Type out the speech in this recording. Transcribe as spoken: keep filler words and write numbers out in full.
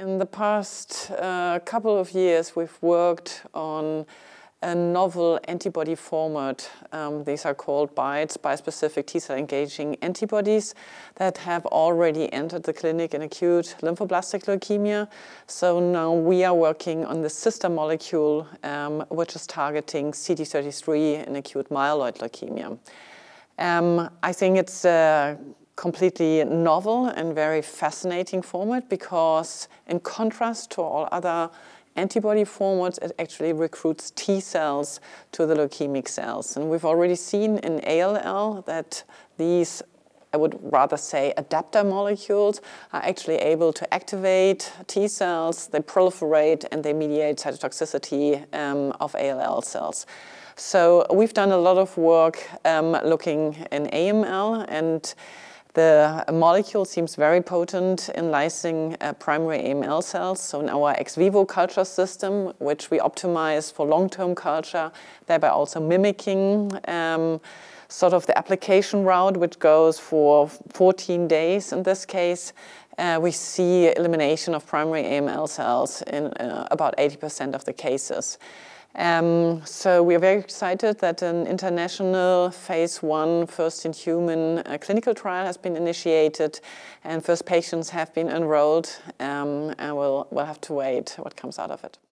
In the past uh, couple of years, we've worked on a novel antibody format. Um, these are called BITES, bispecific T-cell engaging antibodies, that have already entered the clinic in acute lymphoblastic leukemia. So now we are working on the sister molecule, um, which is targeting C D thirty-three in acute myeloid leukemia. Um, I think it's uh, completely novel and very fascinating format because, in contrast to all other antibody formats, it actually recruits T cells to the leukemic cells. And we've already seen in A L L that these, I would rather say, adapter molecules are actually able to activate T cells, they proliferate, and they mediate cytotoxicity um, of A L L cells. So we've done a lot of work um, looking in A M L, and the molecule seems very potent in lysing uh, primary A M L cells. So in our ex vivo culture system, which we optimize for long-term culture, thereby also mimicking um, sort of the application route, which goes for fourteen days in this case, uh, we see elimination of primary A M L cells in uh, about eighty percent of the cases. Um, so we are very excited that an international phase one first-in-human uh, clinical trial has been initiated, and first patients have been enrolled, um, and we'll, we'll have to wait what comes out of it.